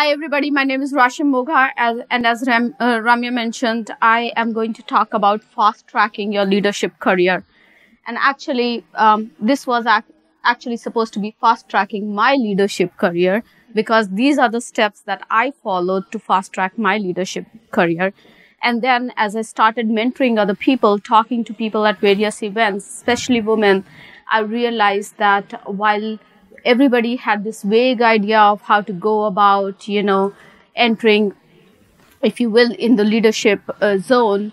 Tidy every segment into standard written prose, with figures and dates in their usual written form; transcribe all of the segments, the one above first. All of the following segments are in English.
Hi everybody, my name is Rashim Mogha, and as Ramya mentioned, I am going to talk about fast-tracking your leadership career. And actually, this was actually supposed to be fast-tracking my leadership career, because these are the steps that I followed to fast-track my leadership career. And then as I started mentoring other people, talking to people at various events, especially women, I realized that while everybody had this vague idea of how to go about, you know, entering, if you will, in the leadership zone,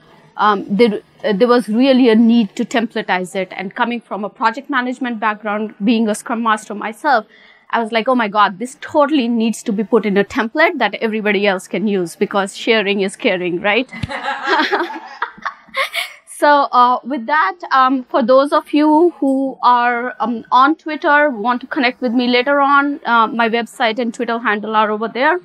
there was really a need to templatize it. And coming from a project management background, being a Scrum Master myself, I was like, oh my God, this totally needs to be put in a template that everybody else can use, because sharing is caring, right? So with that, for those of you who are on Twitter, want to connect with me later on, my website and Twitter handle are over there.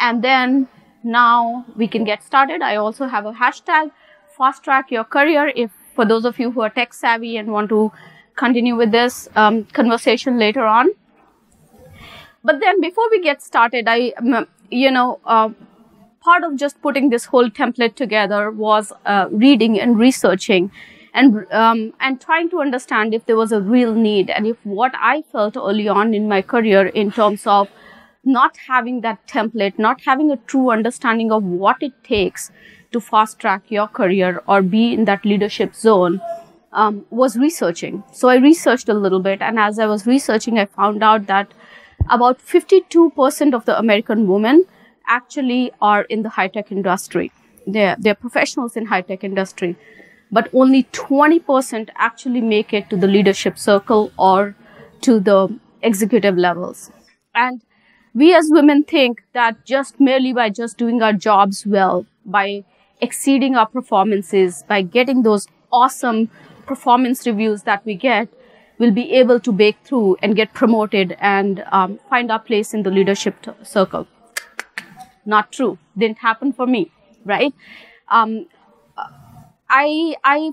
And then now we can get started. I also have a hashtag, #FastTrackYourCareer, if for those of you who are tech savvy and want to continue with this conversation later on. But then before we get started, part of just putting this whole template together was reading and researching and trying to understand if there was a real need and if what I felt early on in my career in terms of not having that template, not having a true understanding of what it takes to fast track your career or be in that leadership zone was researching. So I researched a little bit, and as I was researching, I found out that about 52% of the American women actually are in the high-tech industry. They're professionals in high-tech industry, but only 20% actually make it to the leadership circle or to the executive levels. And we as women think that just merely by just doing our jobs well, by exceeding our performances, by getting those awesome performance reviews that we get, we'll be able to break through and get promoted and find our place in the leadership circle. Not true. Didn't happen for me, right? I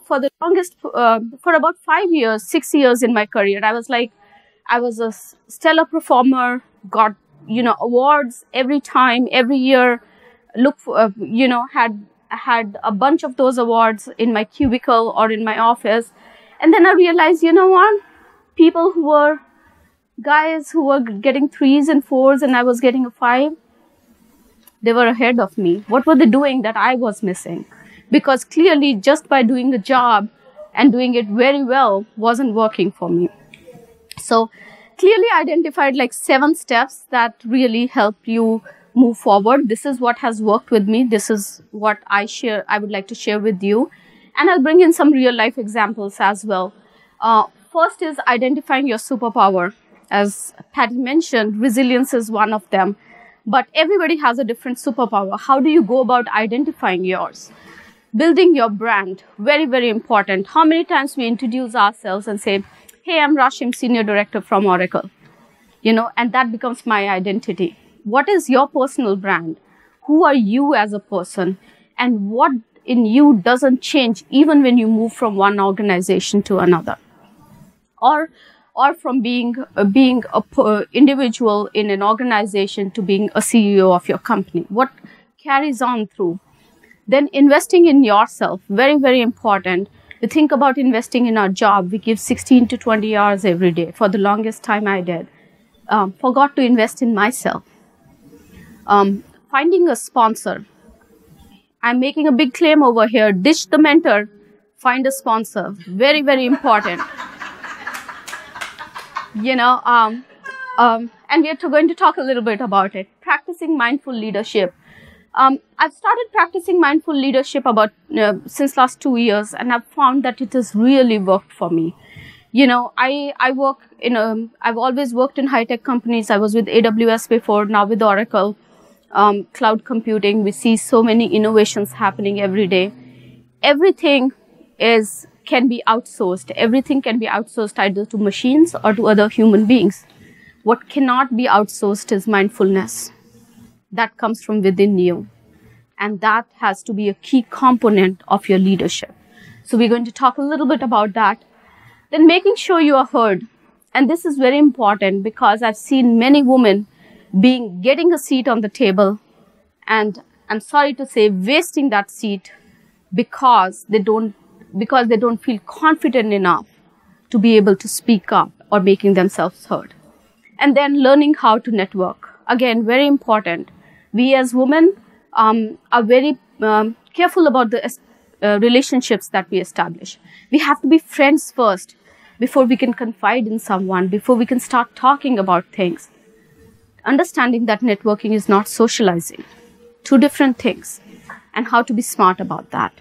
for the longest, for about 5 years, 6 years in my career, I was like, I was a stellar performer, got, you know, awards every time, every year, had a bunch of those awards in my cubicle or in my office. And then I realized, you know what, people who were, guys who were getting 3s and 4s and I was getting a 5, they were ahead of me. What were they doing that I was missing? Because clearly just by doing a job and doing it very well wasn't working for me. So clearly identified like 7 steps that really help you move forward. This is what has worked with me. This is what I would like to share with you. And I'll bring in some real life examples as well. First is identifying your superpower. As Patty mentioned, resilience is one of them. But everybody has a different superpower. How do you go about identifying yours? Building your brand, very, very important. How many times we introduce ourselves and say, hey, I'm Rashim, Senior Director from Oracle. You know, and that becomes my identity. What is your personal brand? Who are you as a person? And what in you doesn't change even when you move from one organization to another? Or from being an individual in an organization to being a CEO of your company. What carries on through? Then investing in yourself, very, very important. We think about investing in our job. We give 16 to 20 hours every day. For the longest time I did. Forgot to invest in myself. Finding a sponsor. I'm making a big claim over here. Ditch the mentor, find a sponsor. Very, very important. You know, and we're going to talk a little bit about it. Practicing mindful leadership. I've started practicing mindful leadership about since last 2 years, and I've found that it has really worked for me. You know, I've always worked in high-tech companies. I was with AWS before, now with Oracle, cloud computing. We see so many innovations happening every day. Everything can be outsourced. Everything can be outsourced either to machines or to other human beings. What cannot be outsourced is mindfulness. That comes from within you. And that has to be a key component of your leadership. So we're going to talk a little bit about that. Then making sure you are heard. And this is very important because I've seen many women getting a seat on the table, and I'm sorry to say, wasting that seat because they don't feel confident enough to be able to speak up or making themselves heard. And then learning how to network. Again, very important. We as women are very careful about the relationships that we establish. We have to be friends first before we can confide in someone, before we can start talking about things. Understanding that networking is not socializing. Two different things, and how to be smart about that.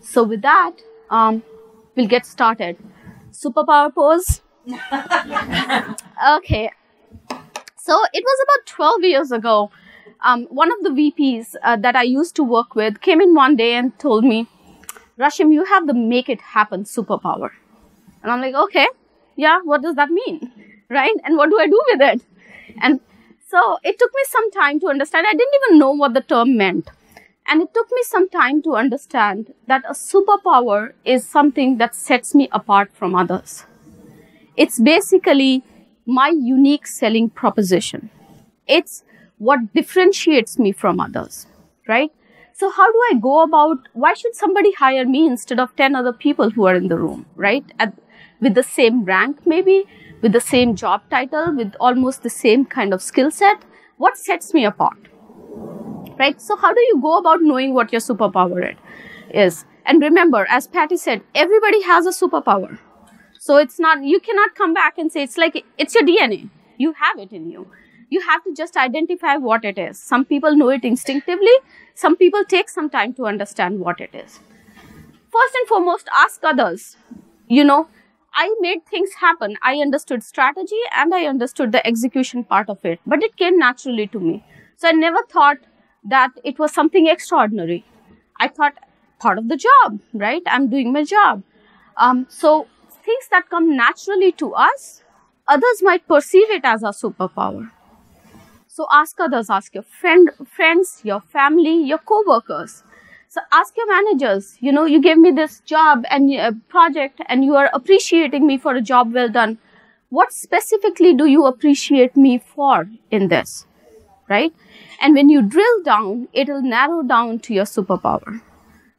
So with that, we'll get started. Superpower pose. Okay. So it was about 12 years ago. One of the VPs that I used to work with came in one day and told me, Rashim, you have the make it happen superpower. And I'm like, okay, yeah, what does that mean? Right? And what do I do with it? And so it took me some time to understand. I didn't even know what the term meant. And it took me some time to understand that a superpower is something that sets me apart from others. It's basically my unique selling proposition. It's what differentiates me from others, right? So how do I go about, why should somebody hire me instead of 10 other people who are in the room, right? With the same rank maybe, with the same job title, with almost the same kind of skill set. What sets me apart, right? So how do you go about knowing what your superpower is? And remember, as Patty said, everybody has a superpower. So it's not, you cannot come back and say, it's like, it's your DNA. You have it in you. You have to just identify what it is. Some people know it instinctively. Some people take some time to understand what it is. First and foremost, ask others. You know, I made things happen. I understood strategy and I understood the execution part of it, but it came naturally to me. So I never thought that it was something extraordinary. I thought, part of the job, right? I'm doing my job. So things that come naturally to us, others might perceive it as our superpower. So ask others, ask your friends, your family, your co-workers. So ask your managers, you know, you gave me this job and project and you are appreciating me for a job well done. What specifically do you appreciate me for in this, right? And when you drill down, it'll narrow down to your superpower.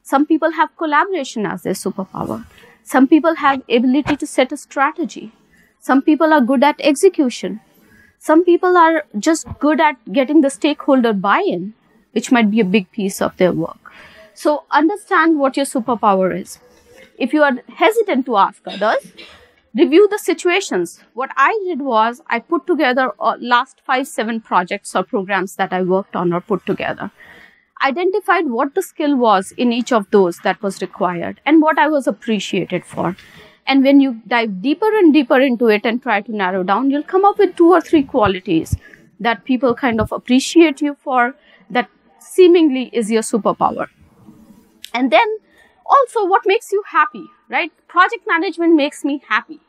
Some people have collaboration as their superpower. Some people have ability to set a strategy. Some people are good at execution. Some people are just good at getting the stakeholder buy-in, which might be a big piece of their work. So understand what your superpower is. If you are hesitant to ask others, review the situations. What I did was I put together last 5-7 projects or programs that I worked on or put together. Identified what the skill was in each of those that was required and what I was appreciated for. And when you dive deeper and deeper into it and try to narrow down, you'll come up with 2 or 3 qualities that people kind of appreciate you for, that seemingly is your superpower. And then also what makes you happy, right? Project management makes me happy.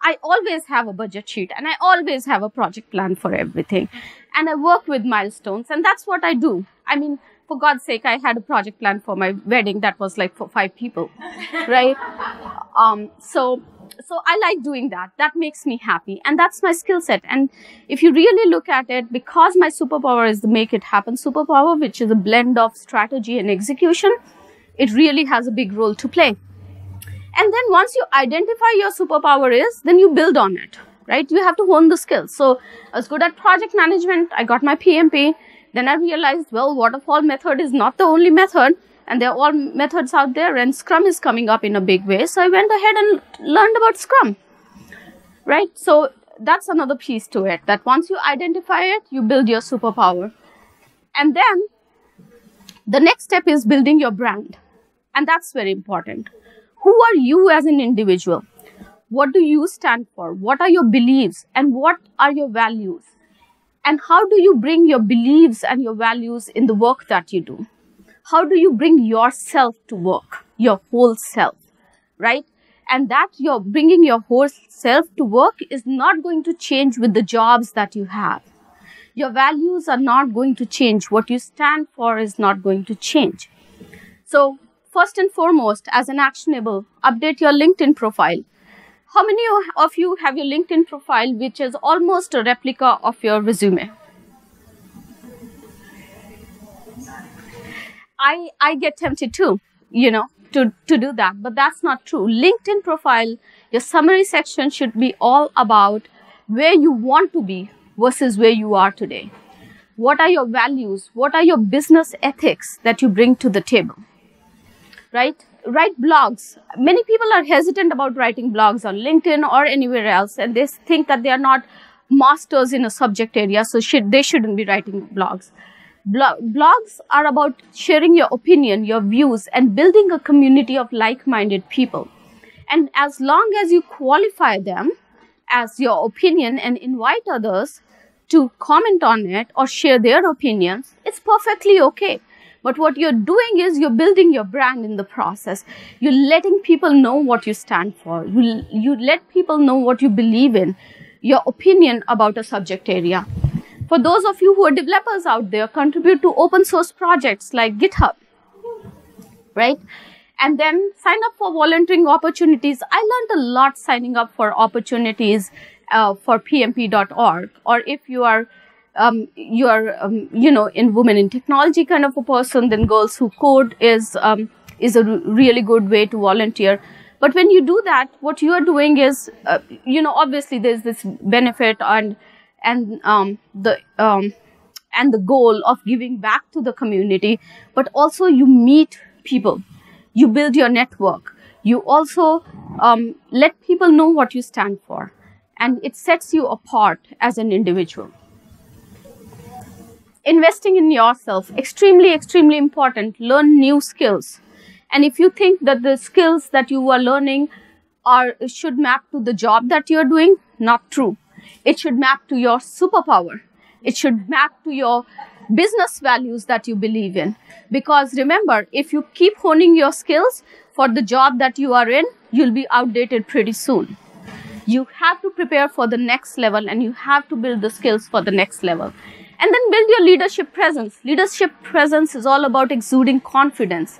I always have a budget sheet and I always have a project plan for everything. And I work with milestones and that's what I do. I mean, for God's sake, I had a project plan for my wedding that was like for 5 people, right? So I like doing that. That makes me happy. And that's my skill set. And if you really look at it, because my superpower is the make it happen superpower, which is a blend of strategy and execution, it really has a big role to play. And then once you identify your superpower is, then you build on it, right? You have to hone the skills. So I was good at project management. I got my PMP. Then I realized, well, waterfall method is not the only method and there are all methods out there and Scrum is coming up in a big way. So I went ahead and learned about Scrum, right? So that's another piece to it, that once you identify it, you build your superpower. And then the next step is building your brand. And that's very important. Who are you as an individual? What do you stand for? What are your beliefs and what are your values? And how do you bring your beliefs and your values in the work that you do? How do you bring yourself to work, your whole self, right? And that you're bringing your whole self to work is not going to change with the jobs that you have. Your values are not going to change. What you stand for is not going to change. So first and foremost, as an actionable, update your LinkedIn profile. How many of you have your LinkedIn profile, which is almost a replica of your resume, I get tempted too, you know, to do that, but that's not true. LinkedIn profile, your summary section should be all about where you want to be versus where you are today. What are your values? What are your business ethics that you bring to the table, right? Write blogs. Many people are hesitant about writing blogs on LinkedIn or anywhere else, and they think that they are not masters in a subject area, so they shouldn't be writing blogs. Blogs are about sharing your opinion, your views, and building a community of like-minded people. And as long as you qualify them as your opinion and invite others to comment on it or share their opinions, it's perfectly okay. But what you're doing is you're building your brand in the process. You're letting people know what you stand for. You let people know what you believe in, your opinion about a subject area. For those of you who are developers out there, contribute to open source projects like GitHub, right? And then sign up for volunteering opportunities. I learned a lot signing up for opportunities for PMP.org, or if you are, you know, in women in technology kind of a person, then Girls Who Code is a really good way to volunteer. But when you do that, what you are doing is, you know, obviously there's this benefit and the goal of giving back to the community, but also you meet people, you build your network, you also let people know what you stand for, and it sets you apart as an individual. Investing in yourself, extremely, extremely important. Learn new skills, and if you think that the skills that you are learning should map to the job that you are doing, not true. It should map to your superpower. It should map to your business values that you believe in. Because remember, if you keep honing your skills for the job that you are in, you'll be outdated pretty soon. You have to prepare for the next level, and you have to build the skills for the next level. And then build your leadership presence. Leadership presence is all about exuding confidence,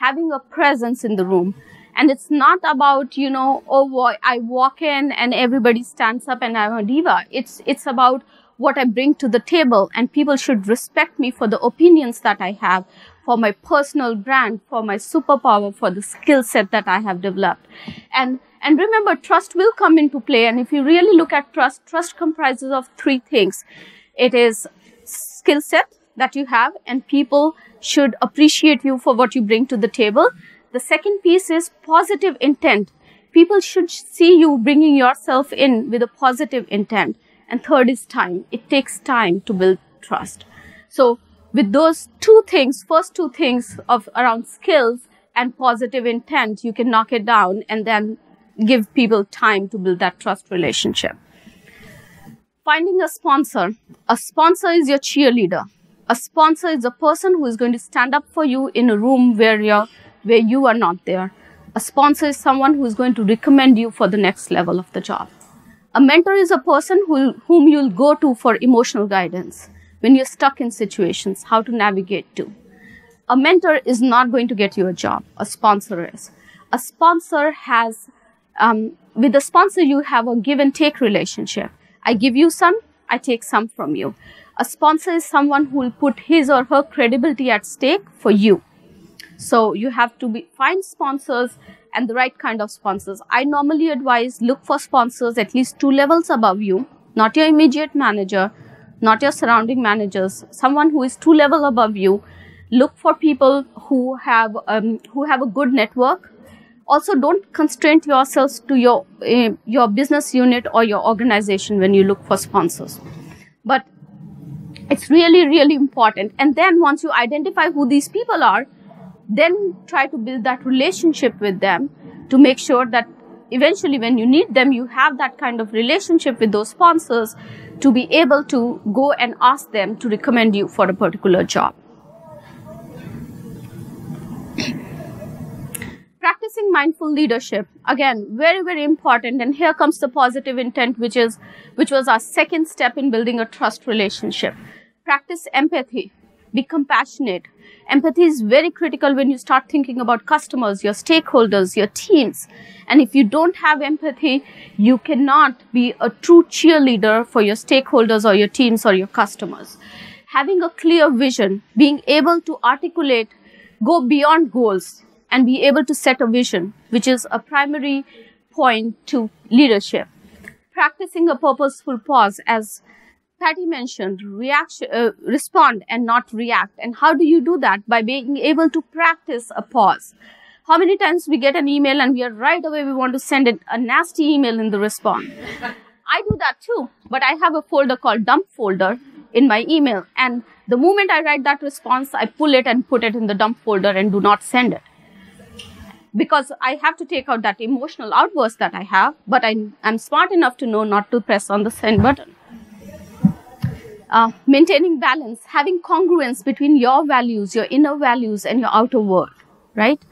having a presence in the room. And it's not about, you know, oh, I walk in and everybody stands up and I'm a diva. It's about what I bring to the table, and people should respect me for the opinions that I have, for my personal brand, for my superpower, for the skill set that I have developed. And remember, trust will come into play. And if you really look at trust comprises of three things. It is skill set that you have, and people should appreciate you for what you bring to the table. The second piece is positive intent. People should see you bringing yourself in with a positive intent. And third is time. It takes time to build trust. So with those two things, first two things of around skills and positive intent, you can knock it down and then give people time to build that trust relationship. Finding a sponsor. A sponsor is your cheerleader. A sponsor is a person who is going to stand up for you in a room where you are not there. A sponsor is someone who is going to recommend you for the next level of the job. A mentor is a person whom you'll go to for emotional guidance when you're stuck in situations, how to navigate to. A mentor is not going to get you a job. A sponsor is. A sponsor has, with a sponsor, you have a give and take relationship. I give you some, I take some from you. A sponsor is someone who will put his or her credibility at stake for you. So you have to find sponsors, and the right kind of sponsors. I normally advise look for sponsors at least 2 levels above you, not your immediate manager, not your surrounding managers, someone who is 2 levels above you. Look for people who have a good network. Also, don't constrain yourselves to your business unit or your organization when you look for sponsors. But it's really, really important. And then once you identify who these people are, then try to build that relationship with them to make sure that eventually when you need them, you have that kind of relationship with those sponsors to be able to go and ask them to recommend you for a particular job. Practicing mindful leadership, again, very, very important. And here comes the positive intent, which was our second step in building a trust relationship. Practice empathy. Be compassionate. Empathy is very critical when you start thinking about customers, your stakeholders, your teams. And if you don't have empathy, you cannot be a true cheerleader for your stakeholders or your teams or your customers. having a clear vision, being able to articulate, go beyond goals, and be able to set a vision, which is a primary point to leadership. Practicing a purposeful pause, as Patty mentioned, respond and not react. And how do you do that? By being able to practice a pause. How many times we get an email and we are right away, we want to send a nasty email in the response. I do that too, but I have a folder called dump folder in my email. And the moment I write that response, I pull it and put it in the dump folder and do not send it. Because I have to take out that emotional outburst that I have, but I'm smart enough to know not to press on the send button. Maintaining balance, having congruence between your values, your inner values, and your outer world, right?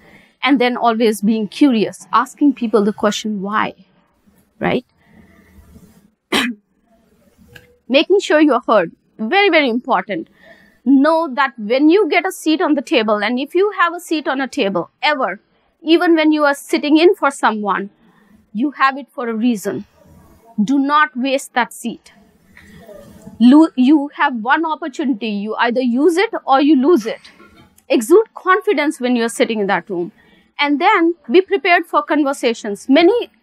And then always being curious, asking people the question, why, right? Making sure you're heard, very, very important. Know that when you get a seat on the table, and if you have a seat on a table ever, even when you are sitting in for someone, you have it for a reason. Do not waste that seat. You have one opportunity. You either use it or you lose it. Exude confidence when you are sitting in that room. And then be prepared for conversations.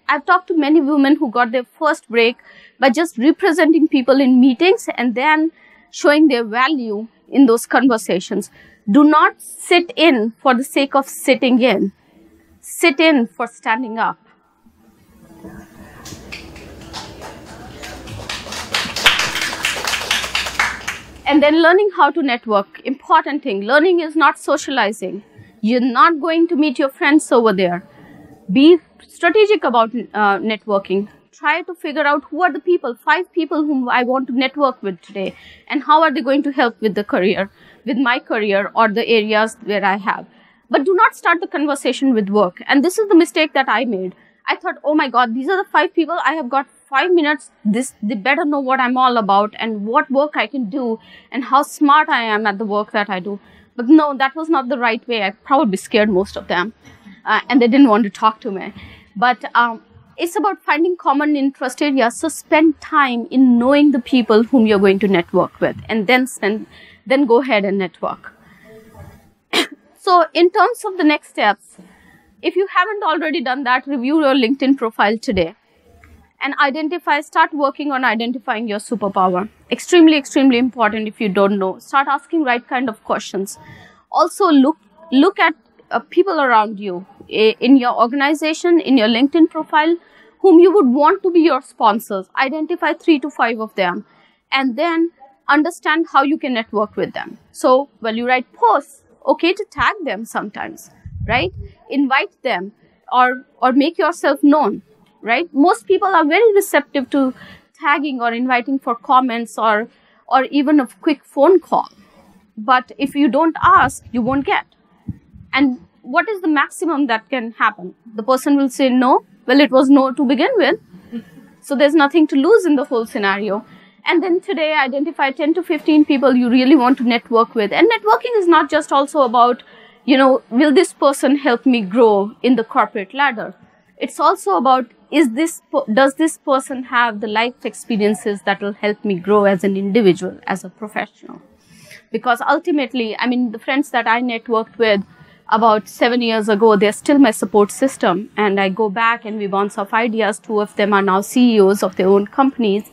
I've talked to many women who got their first break by just representing people in meetings and then showing their value in those conversations. Do not sit in for the sake of sitting in. Sit in for standing up. And then learning how to network. Important thing. Learning is not socializing. You're not going to meet your friends over there. Be strategic about networking. Try to figure out who are the people, 5 people whom I want to network with today, and how are they going to help with the career, with my career, or the areas where I have. But do not start the conversation with work. And this is the mistake that I made. I thought, oh my God, these are the 5 people. I have got 5 minutes. They better know what I'm all about and what work I can do and how smart I am at the work that I do. But no, that was not the right way. I probably scared most of them. And they didn't want to talk to me. But it's about finding common interest areas. So spend time in knowing the people whom you're going to network with. And then go ahead and network. So in terms of the next steps, if you haven't already done that, review your LinkedIn profile today and start working on identifying your superpower. Extremely, extremely important if you don't know. Start asking right kind of questions. Also look at people around you in your organization, in your LinkedIn profile, whom you would want to be your sponsors. Identify 3 to 5 of them and then understand how you can network with them. So while you write posts, okay to tag them sometimes, right? Invite them or make yourself known, right? Most people are very receptive to tagging or inviting for comments or even a quick phone call. But if you don't ask, you won't get. And what is the maximum that can happen? The person will say no. Well, it was no to begin with. So there's nothing to lose in the whole scenario. And then today, identify 10 to 15 people you really want to network with. And networking is not just also about, you know, will this person help me grow in the corporate ladder? It's also about, does this person have the life experiences that will help me grow as an individual, as a professional? Because ultimately, I mean, the friends that I networked with about 7 years ago, they're still my support system. And I go back and we bounce off ideas. 2 of them are now CEOs of their own companies.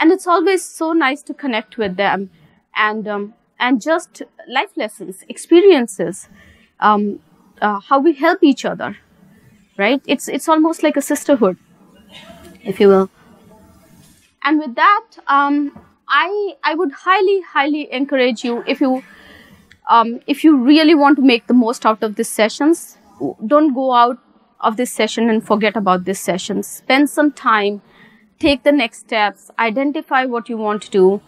And it's always so nice to connect with them and just life lessons, experiences, how we help each other, right? It's almost like a sisterhood, if you will. And with that, I would highly, highly encourage you, if you really want to make the most out of these sessions, don't go out of this session and forget about this session. Spend some time. Take the next steps, identify what you want to do,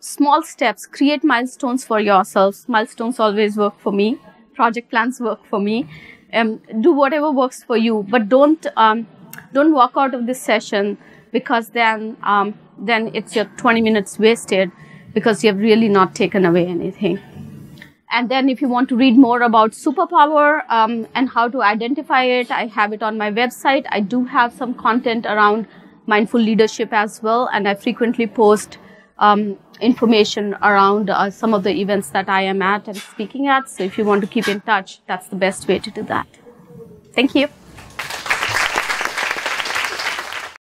small steps, create milestones for yourselves. Milestones always work for me, project plans work for me, do whatever works for you, but don't walk out of this session because then it's your 20 minutes wasted because you have really not taken away anything. And then if you want to read more about superpower and how to identify it, I have it on my website. I do have some content around mindful leadership as well, and I frequently post information around some of the events that I am at and speaking at. So if you want to keep in touch, that's the best way to do that. Thank you.